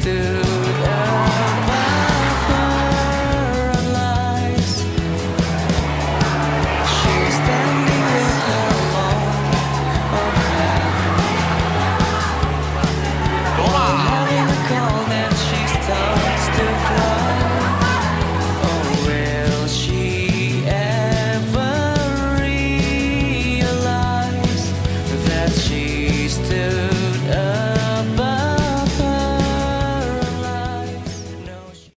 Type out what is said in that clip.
stood above her lies. She's standing with her phone on her hand, having a call that she's done.